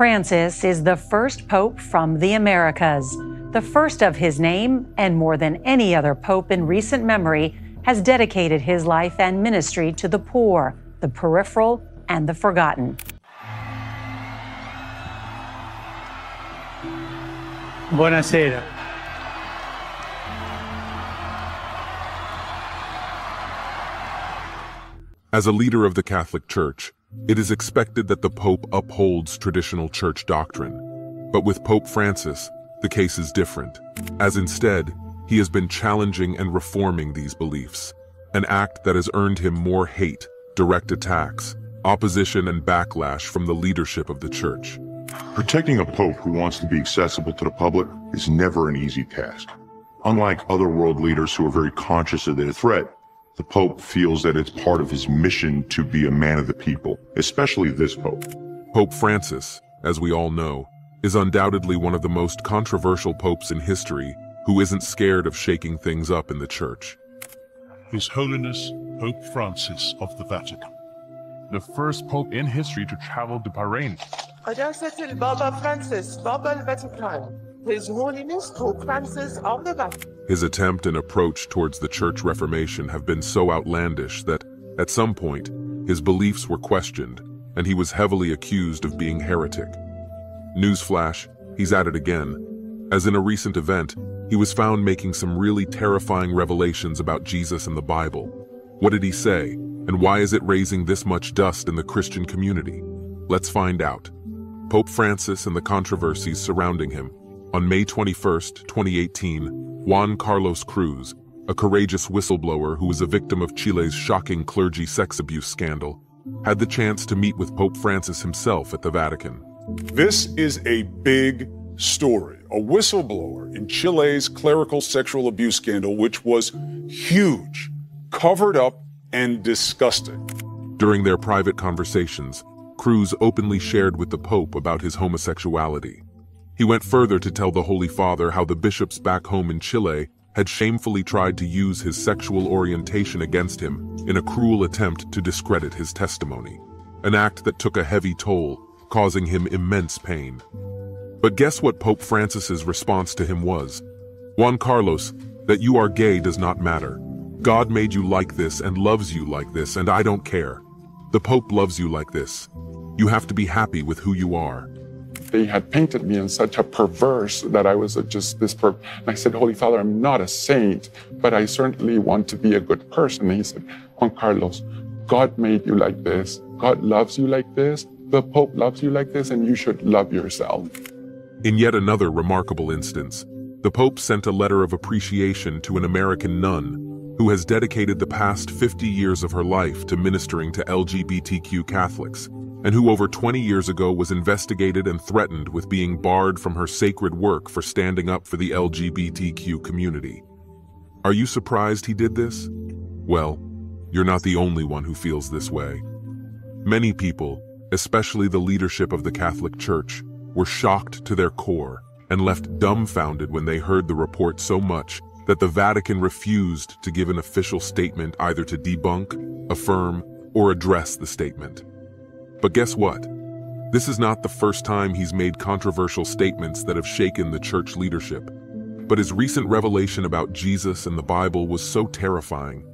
Francis is the first pope from the Americas, the first of his name, and more than any other pope in recent memory, has dedicated his life and ministry to the poor, the peripheral, and the forgotten. Buonasera. As a leader of the Catholic Church, it is expected that the Pope upholds traditional church doctrine. But with Pope Francis, the case is different, as instead, he has been challenging and reforming these beliefs, an act that has earned him more hate, direct attacks, opposition, and backlash from the leadership of the Church. Protecting a Pope who wants to be accessible to the public is never an easy task. Unlike other world leaders who are very conscious of their threat, the Pope feels that it's part of his mission to be a man of the people, especially this Pope. Pope Francis, as we all know, is undoubtedly one of the most controversial popes in history, who isn't scared of shaking things up in the Church. His Holiness Pope Francis of the Vatican, the first pope in history to travel to Bahrain. His Holiness Pope Francis of the Vatican. His attempt and approach towards the Church Reformation have been so outlandish that, at some point, his beliefs were questioned, and he was heavily accused of being heretic. Newsflash, he's at it again. As in a recent event, he was found making some really terrifying revelations about Jesus and the Bible. What did he say, and why is it raising this much dust in the Christian community? Let's find out. Pope Francis and the controversies surrounding him. On May 21, 2018, Juan Carlos Cruz, a courageous whistleblower who was a victim of Chile's shocking clergy sex abuse scandal, had the chance to meet with Pope Francis himself at the Vatican. This is a big story. A whistleblower in Chile's clerical sexual abuse scandal, which was huge, covered up, and disgusting. During their private conversations, Cruz openly shared with the Pope about his homosexuality. He went further to tell the Holy Father how the bishops back home in Chile had shamefully tried to use his sexual orientation against him in a cruel attempt to discredit his testimony, an act that took a heavy toll, causing him immense pain. But guess what Pope Francis's response to him was? Juan Carlos, that you are gay does not matter. God made you like this and loves you like this, and I don't care. The Pope loves you like this. You have to be happy with who you are. They had painted me in such a perverse that I was just this perv. And I said, Holy Father, I'm not a saint, but I certainly want to be a good person. And he said, Juan Carlos, God made you like this. God loves you like this. The Pope loves you like this, and you should love yourself. In yet another remarkable instance, the Pope sent a letter of appreciation to an American nun who has dedicated the past 50 years of her life to ministering to LGBTQ Catholics, and who over 20 years ago was investigated and threatened with being barred from her sacred work for standing up for the LGBTQ community. Are you surprised he did this? Well, you're not the only one who feels this way. Many people, especially the leadership of the Catholic Church, were shocked to their core and left dumbfounded when they heard the report so much that the Vatican refused to give an official statement either to debunk, affirm, or address the statement. But guess what? This is not the first time he's made controversial statements that have shaken the church leadership. But his recent revelation about Jesus and the Bible was so terrifying.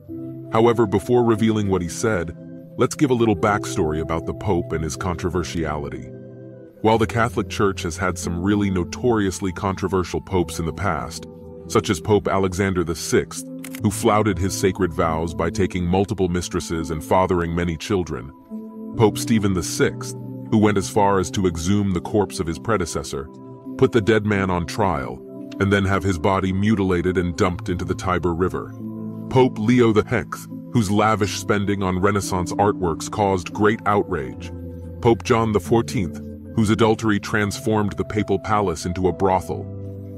However, before revealing what he said, let's give a little backstory about the Pope and his controversiality. While the Catholic Church has had some really notoriously controversial popes in the past, such as Pope Alexander VI, who flouted his sacred vows by taking multiple mistresses and fathering many children, Pope Stephen VI, who went as far as to exhume the corpse of his predecessor, put the dead man on trial, and then have his body mutilated and dumped into the Tiber River, Pope Leo X, whose lavish spending on Renaissance artworks caused great outrage, Pope John XIV, whose adultery transformed the papal palace into a brothel,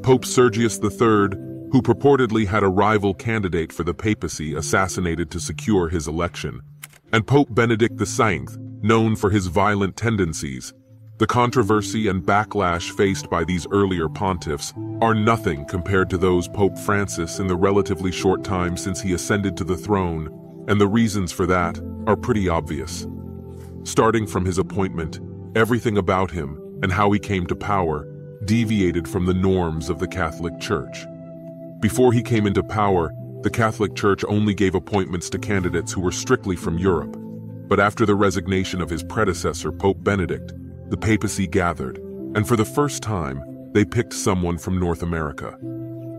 Pope Sergius III, who purportedly had a rival candidate for the papacy assassinated to secure his election, and Pope Benedict VIII, known for his violent tendencies. The controversy and backlash faced by these earlier pontiffs are nothing compared to those Pope Francis in the relatively short time since he ascended to the throne, and the reasons for that are pretty obvious. Starting from his appointment, everything about him, and how he came to power deviated from the norms of the Catholic Church. Before he came into power, the Catholic Church only gave appointments to candidates who were strictly from Europe. But after the resignation of his predecessor, Pope Benedict, the papacy gathered, and for the first time, they picked someone from North America.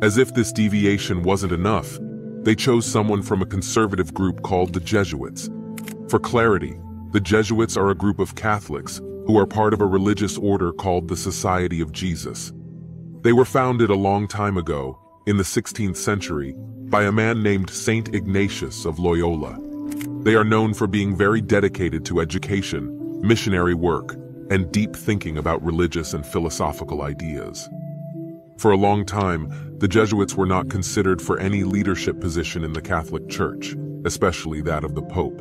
As if this deviation wasn't enough, they chose someone from a conservative group called the Jesuits. For clarity, the Jesuits are a group of Catholics who are part of a religious order called the Society of Jesus. They were founded a long time ago, in the 16th century, by a man named Saint Ignatius of Loyola. They are known for being very dedicated to education, missionary work, and deep thinking about religious and philosophical ideas. For a long time, the Jesuits were not considered for any leadership position in the Catholic Church, especially that of the Pope.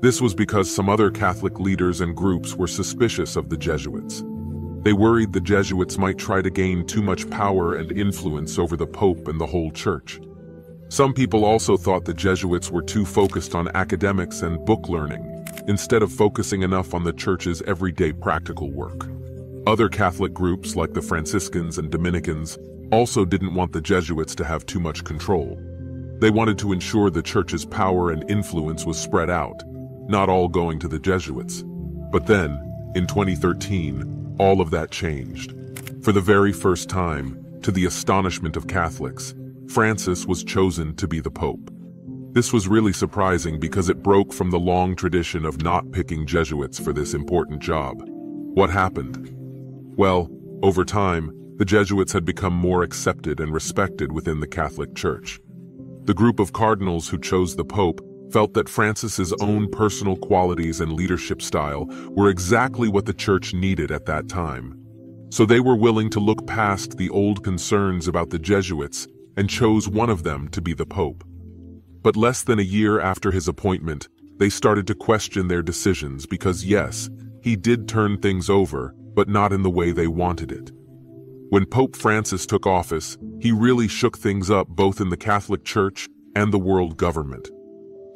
This was because some other Catholic leaders and groups were suspicious of the Jesuits. They worried the Jesuits might try to gain too much power and influence over the Pope and the whole Church. Some people also thought the Jesuits were too focused on academics and book learning, instead of focusing enough on the Church's everyday practical work. Other Catholic groups, like the Franciscans and Dominicans, also didn't want the Jesuits to have too much control. They wanted to ensure the Church's power and influence was spread out, not all going to the Jesuits. But then, in 2013, all of that changed. For the very first time, to the astonishment of Catholics, Francis was chosen to be the Pope. This was really surprising because it broke from the long tradition of not picking Jesuits for this important job. What happened? Well, over time, the Jesuits had become more accepted and respected within the Catholic Church. The group of cardinals who chose the Pope felt that Francis's own personal qualities and leadership style were exactly what the Church needed at that time. So they were willing to look past the old concerns about the Jesuits and chose one of them to be the Pope. But less than a year after his appointment, they started to question their decisions because, yes, he did turn things over, but not in the way they wanted it. When Pope Francis took office, he really shook things up both in the Catholic Church and the world government.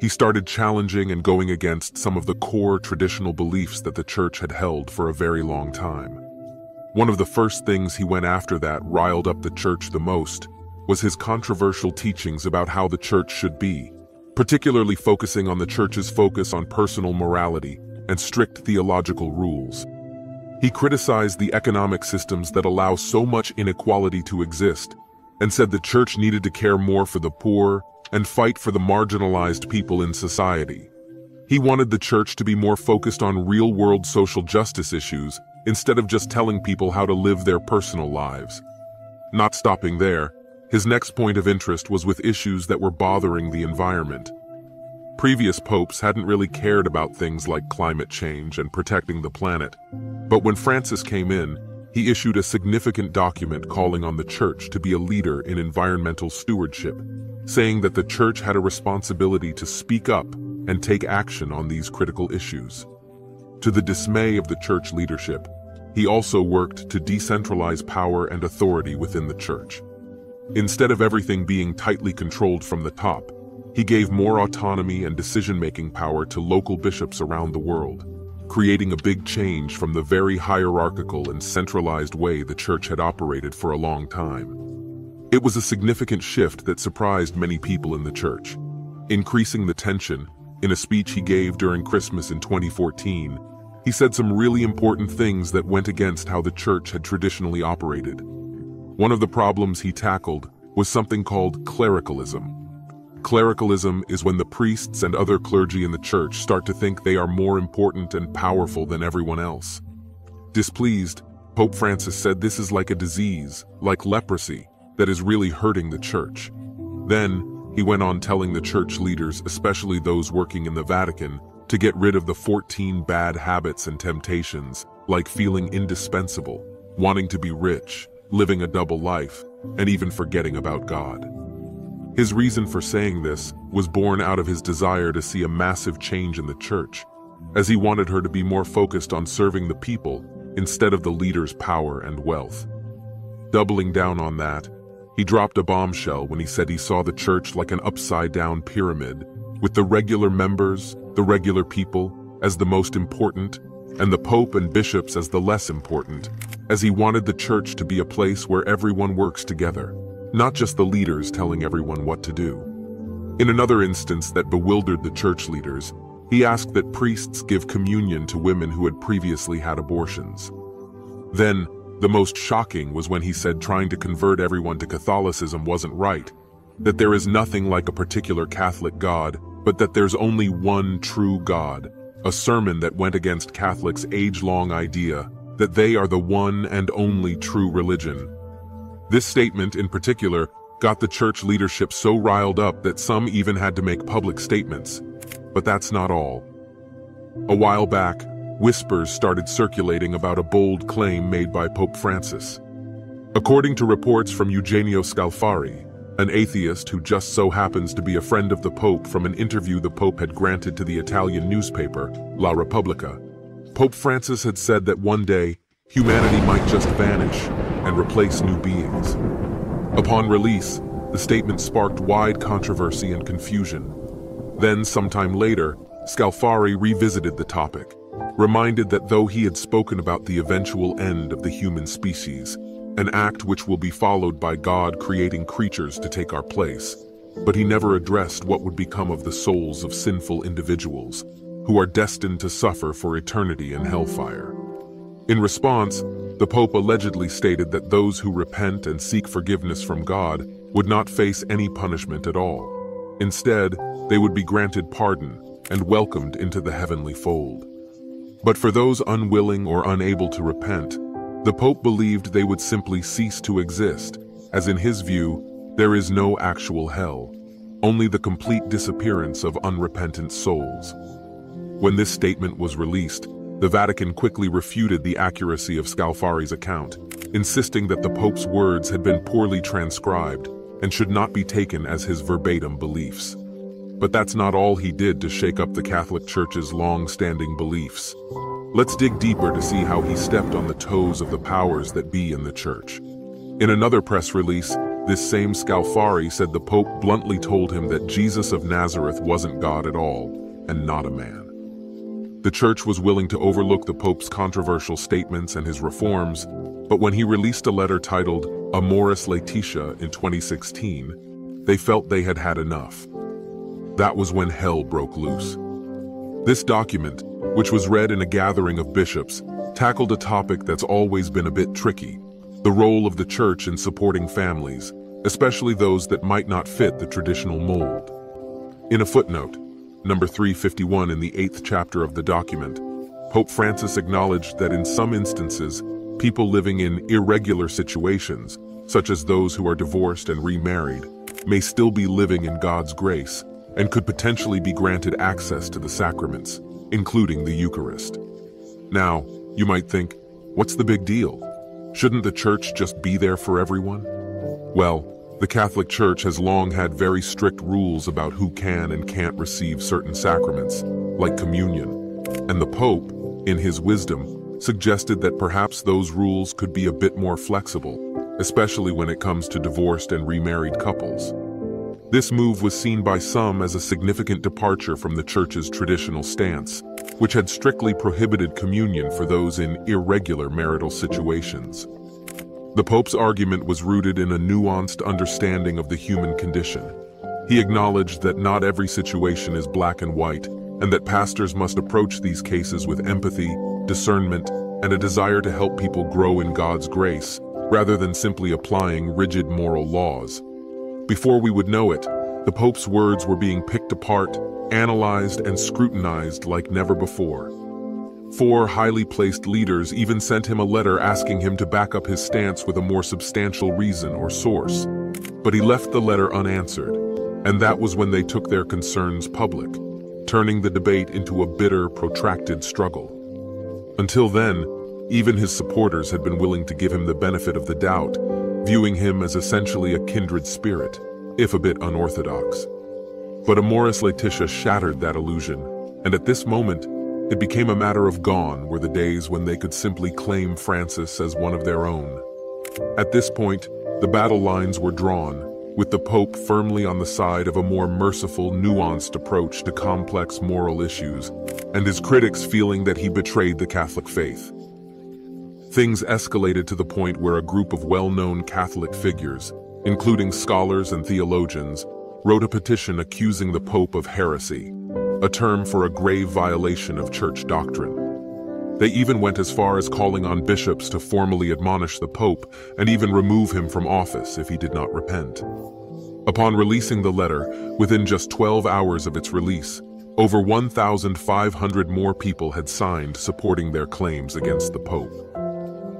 He started challenging and going against some of the core traditional beliefs that the Church had held for a very long time. One of the first things he went after that riled up the Church the most was his controversial teachings about how the Church should be, particularly focusing on the Church's focus on personal morality and strict theological rules. He criticized the economic systems that allow so much inequality to exist and said the Church needed to care more for the poor and fight for the marginalized people in society. He wanted the Church to be more focused on real-world social justice issues instead of just telling people how to live their personal lives. Not stopping there, his next point of interest was with issues that were bothering the environment. Previous popes hadn't really cared about things like climate change and protecting the planet, but when Francis came in, he issued a significant document calling on the Church to be a leader in environmental stewardship, saying that the Church had a responsibility to speak up and take action on these critical issues. To the dismay of the Church leadership, he also worked to decentralize power and authority within the Church. Instead of everything being tightly controlled from the top, he gave more autonomy and decision-making power to local bishops around the world, creating a big change from the very hierarchical and centralized way the Church had operated for a long time. It was a significant shift that surprised many people in the Church. Increasing the tension, in a speech he gave during Christmas in 2014, he said some really important things that went against how the Church had traditionally operated. One of the problems he tackled was something called clericalism. Clericalism is when the priests and other clergy in the Church start to think they are more important and powerful than everyone else. Displeased, Pope Francis said this is like a disease, like leprosy, that is really hurting the Church. Then, he went on telling the Church leaders, especially those working in the Vatican, to get rid of the 14 bad habits and temptations, like feeling indispensable, wanting to be rich, living a double life, and even forgetting about God. His reason for saying this was born out of his desire to see a massive change in the Church, as he wanted her to be more focused on serving the people instead of the leader's power and wealth. Doubling down on that, he dropped a bombshell when he said he saw the Church like an upside-down pyramid, with the regular members, the regular people, as the most important and the Pope and bishops as the less important, as he wanted the church to be a place where everyone works together, not just the leaders telling everyone what to do. In another instance that bewildered the church leaders, he asked that priests give communion to women who had previously had abortions. Then, the most shocking was when he said trying to convert everyone to Catholicism wasn't right, that there is nothing like a particular Catholic God, but that there's only one true God, a sermon that went against Catholics' age-long idea that they are the one and only true religion. This statement, in particular, got the church leadership so riled up that some even had to make public statements. But that's not all. A while back, whispers started circulating about a bold claim made by Pope Francis. According to reports from Eugenio Scalfari, an atheist who just so happens to be a friend of the Pope from an interview the Pope had granted to the Italian newspaper, La Repubblica, Pope Francis had said that one day, humanity might just vanish and replace new beings. Upon release, the statement sparked wide controversy and confusion. Then, sometime later, Scalfari revisited the topic, reminded that though he had spoken about the eventual end of the human species, an act which will be followed by God creating creatures to take our place, but he never addressed what would become of the souls of sinful individuals, who are destined to suffer for eternity in hellfire. In response, the Pope allegedly stated that those who repent and seek forgiveness from God would not face any punishment at all. Instead, they would be granted pardon and welcomed into the heavenly fold. But for those unwilling or unable to repent, the Pope believed they would simply cease to exist, as in his view, there is no actual hell, only the complete disappearance of unrepentant souls. When this statement was released, the Vatican quickly refuted the accuracy of Scalfari's account, insisting that the Pope's words had been poorly transcribed and should not be taken as his verbatim beliefs. But that's not all he did to shake up the Catholic Church's long-standing beliefs. Let's dig deeper to see how he stepped on the toes of the powers that be in the Church. In another press release, this same Scalfari said the Pope bluntly told him that Jesus of Nazareth wasn't God at all, and not a man. The Church was willing to overlook the Pope's controversial statements and his reforms, but when he released a letter titled Amoris Laetitia in 2016, they felt they had had enough. That was when hell broke loose. This document, which was read in a gathering of bishops, tackled a topic that's always been a bit tricky, the role of the Church in supporting families, especially those that might not fit the traditional mold. In a footnote, number 351 in the 8th chapter of the document, Pope Francis acknowledged that in some instances, people living in irregular situations, such as those who are divorced and remarried, may still be living in God's grace and could potentially be granted access to the sacraments, including the Eucharist. Now, you might think, what's the big deal? Shouldn't the Church just be there for everyone? Well, the Catholic Church has long had very strict rules about who can and can't receive certain sacraments, like communion, and the Pope, in his wisdom, suggested that perhaps those rules could be a bit more flexible, especially when it comes to divorced and remarried couples. This move was seen by some as a significant departure from the Church's traditional stance, which had strictly prohibited communion for those in irregular marital situations. The Pope's argument was rooted in a nuanced understanding of the human condition. He acknowledged that not every situation is black and white, and that pastors must approach these cases with empathy, discernment, and a desire to help people grow in God's grace, rather than simply applying rigid moral laws. Before we would know it, the Pope's words were being picked apart, analyzed, and scrutinized like never before. 4 highly placed leaders even sent him a letter asking him to back up his stance with a more substantial reason or source. But he left the letter unanswered, and that was when they took their concerns public, turning the debate into a bitter, protracted struggle. Until then, even his supporters had been willing to give him the benefit of the doubt, viewing him as essentially a kindred spirit, if a bit unorthodox. But Amoris Laetitia shattered that illusion, and at this moment, it became a matter of gone were the days when they could simply claim Francis as one of their own. At this point, the battle lines were drawn, with the Pope firmly on the side of a more merciful, nuanced approach to complex moral issues, and his critics feeling that he betrayed the Catholic faith. Things escalated to the point where a group of well-known Catholic figures, including scholars and theologians, wrote a petition accusing the Pope of heresy, a term for a grave violation of church doctrine. They even went as far as calling on bishops to formally admonish the Pope and even remove him from office if he did not repent. Upon releasing the letter, within just 12 hours of its release, over 1,500 more people had signed supporting their claims against the Pope.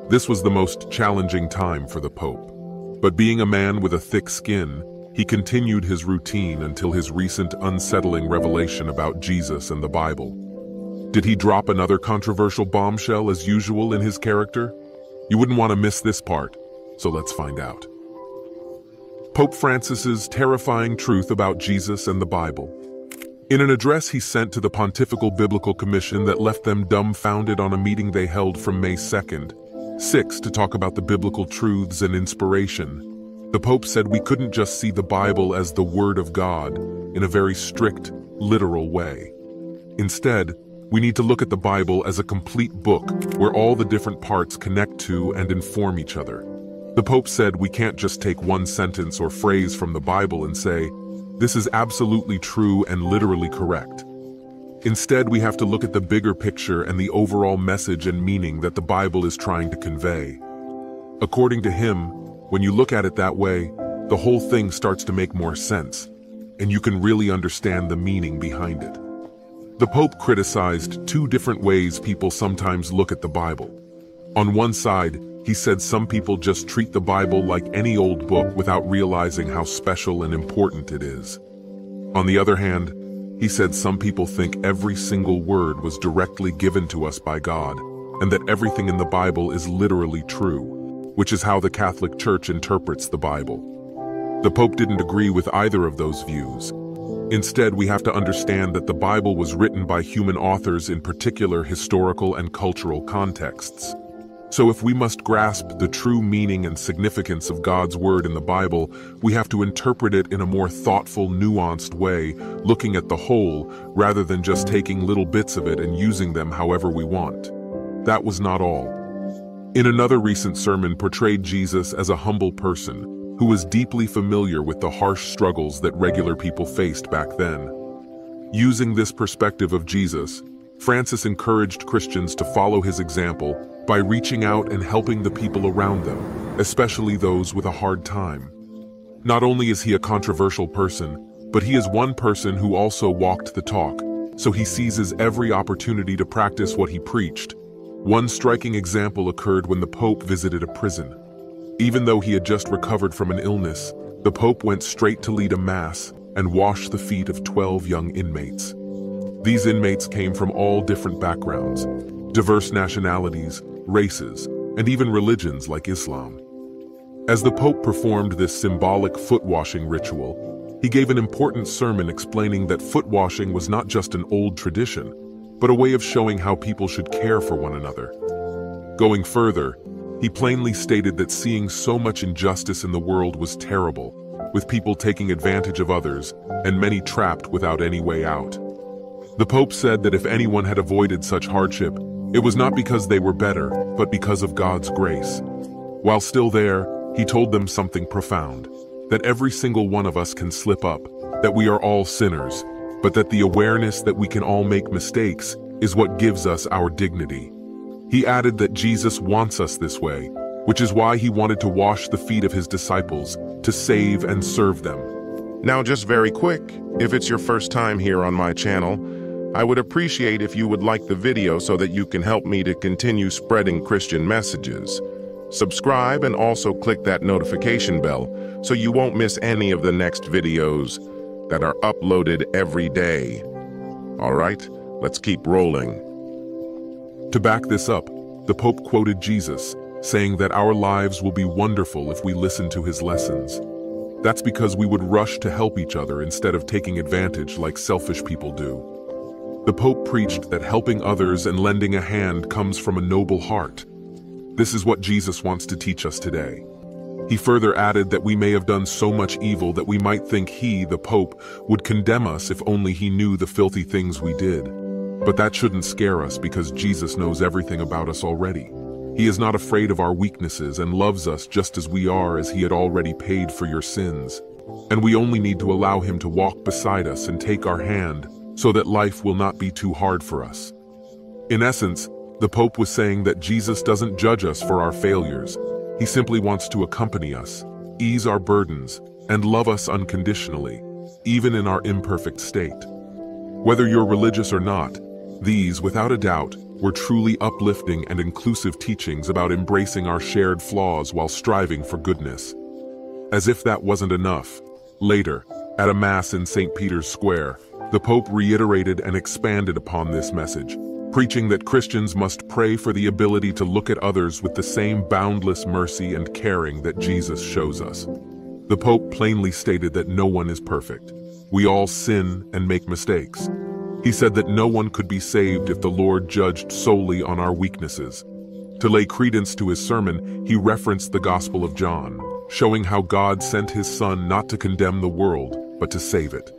This was the most challenging time for the Pope, but being a man with a thick skin, he continued his routine until his recent unsettling revelation about Jesus and the Bible. Did he drop another controversial bombshell as usual in his character? You wouldn't want to miss this part, so let's find out. Pope Francis's terrifying truth about Jesus and the Bible. In an address he sent to the Pontifical Biblical Commission that left them dumbfounded on a meeting they held from May 2nd, 6 to talk about the biblical truths and inspiration, the Pope said we couldn't just see the Bible as the Word of God in a very strict, literal way. Instead, we need to look at the Bible as a complete book where all the different parts connect to and inform each other. The Pope said we can't just take one sentence or phrase from the Bible and say, this is absolutely true and literally correct. Instead, we have to look at the bigger picture and the overall message and meaning that the Bible is trying to convey. According to him, when you look at it that way, the whole thing starts to make more sense, and you can really understand the meaning behind it. The Pope criticized two different ways people sometimes look at the Bible. On one side, he said some people just treat the Bible like any old book without realizing how special and important it is. On the other hand, he said some people think every single word was directly given to us by God, and that everything in the Bible is literally true, which is how the Catholic Church interprets the Bible. The Pope didn't agree with either of those views. Instead, we have to understand that the Bible was written by human authors in particular historical and cultural contexts. So if we must grasp the true meaning and significance of God's Word in the Bible, we have to interpret it in a more thoughtful, nuanced way, looking at the whole, rather than just taking little bits of it and using them however we want. That was not all. In another recent sermon portrayed Jesus as a humble person, who was deeply familiar with the harsh struggles that regular people faced back then. Using this perspective of Jesus, Francis encouraged Christians to follow his example by reaching out and helping the people around them, especially those with a hard time. Not only is he a controversial person, but he is one person who also walked the talk, so he seizes every opportunity to practice what he preached. One striking example occurred when the Pope visited a prison. Even though he had just recovered from an illness, the Pope went straight to lead a mass and wash the feet of 12 young inmates. These inmates came from all different backgrounds, diverse nationalities, races, and even religions like Islam. As the Pope performed this symbolic foot-washing ritual, he gave an important sermon explaining that foot-washing was not just an old tradition, but a way of showing how people should care for one another. Going further, he plainly stated that seeing so much injustice in the world was terrible, with people taking advantage of others and many trapped without any way out. The Pope said that if anyone had avoided such hardship, it was not because they were better, but because of God's grace. While still there, he told them something profound, that every single one of us can slip up, that we are all sinners, but that the awareness that we can all make mistakes is what gives us our dignity. He added that Jesus wants us this way, which is why he wanted to wash the feet of his disciples, to save and serve them. Now just very quick, if it's your first time here on my channel, I would appreciate if you would like the video so that you can help me to continue spreading Christian messages. Subscribe and also click that notification bell so you won't miss any of the next videos that are uploaded every day. All right, let's keep rolling. To back this up, the Pope quoted Jesus, saying that our lives will be wonderful if we listen to his lessons. That's because we would rush to help each other instead of taking advantage like selfish people do. The Pope preached that helping others and lending a hand comes from a noble heart. This is what Jesus wants to teach us today. He further added that we may have done so much evil that we might think he, the Pope, would condemn us if only he knew the filthy things we did. But that shouldn't scare us because Jesus knows everything about us already. He is not afraid of our weaknesses and loves us just as we are, as he had already paid for your sins. And we only need to allow him to walk beside us and take our hand so that life will not be too hard for us. In essence, the Pope was saying that Jesus doesn't judge us for our failures. He simply wants to accompany us, ease our burdens, and love us unconditionally, even in our imperfect state. Whether you're religious or not, these, without a doubt, were truly uplifting and inclusive teachings about embracing our shared flaws while striving for goodness. As if that wasn't enough, later, at a Mass in St. Peter's Square, the Pope reiterated and expanded upon this message, preaching that Christians must pray for the ability to look at others with the same boundless mercy and caring that Jesus shows us. The Pope plainly stated that no one is perfect. We all sin and make mistakes. He said that no one could be saved if the Lord judged solely on our weaknesses. To lay credence to his sermon, he referenced the Gospel of John, showing how God sent his Son not to condemn the world, but to save it.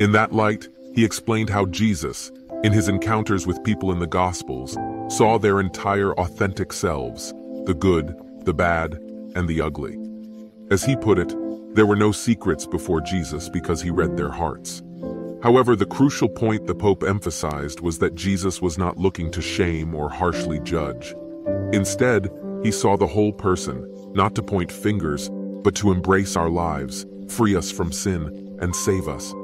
In that light, he explained how Jesus, in his encounters with people in the Gospels, saw their entire authentic selves, the good, the bad, and the ugly. As he put it, there were no secrets before Jesus because he read their hearts. However, the crucial point the Pope emphasized was that Jesus was not looking to shame or harshly judge. Instead, he saw the whole person, not to point fingers, but to embrace our lives, free us from sin, and save us.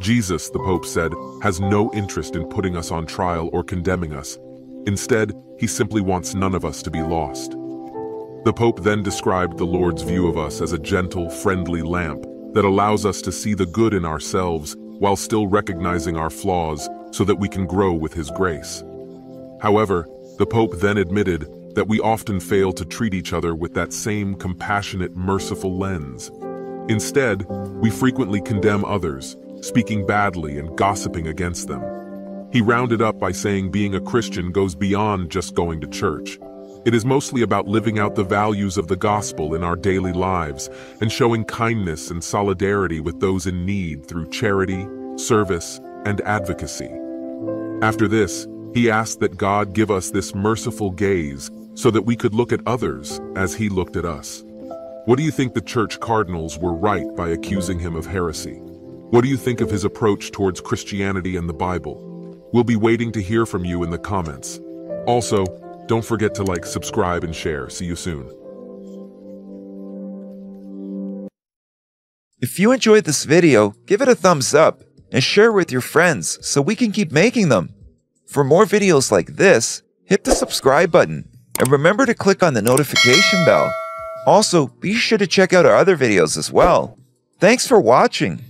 Jesus, the Pope said, has no interest in putting us on trial or condemning us. Instead, he simply wants none of us to be lost. The Pope then described the Lord's view of us as a gentle, friendly lamp that allows us to see the good in ourselves while still recognizing our flaws so that we can grow with his grace. However, the Pope then admitted that we often fail to treat each other with that same compassionate, merciful lens. Instead, we frequently condemn others, speaking badly and gossiping against them. He rounded up by saying being a Christian goes beyond just going to church. It is mostly about living out the values of the gospel in our daily lives and showing kindness and solidarity with those in need through charity, service, and advocacy. After this, he asked that God give us this merciful gaze so that we could look at others as he looked at us. What do you think the church cardinals were right by accusing him of heresy? What do you think of his approach towards Christianity and the Bible? We'll be waiting to hear from you in the comments. Also, don't forget to like, subscribe, and share. See you soon. If you enjoyed this video, give it a thumbs up and share with your friends so we can keep making them. For more videos like this, hit the subscribe button and remember to click on the notification bell. Also, be sure to check out our other videos as well. Thanks for watching.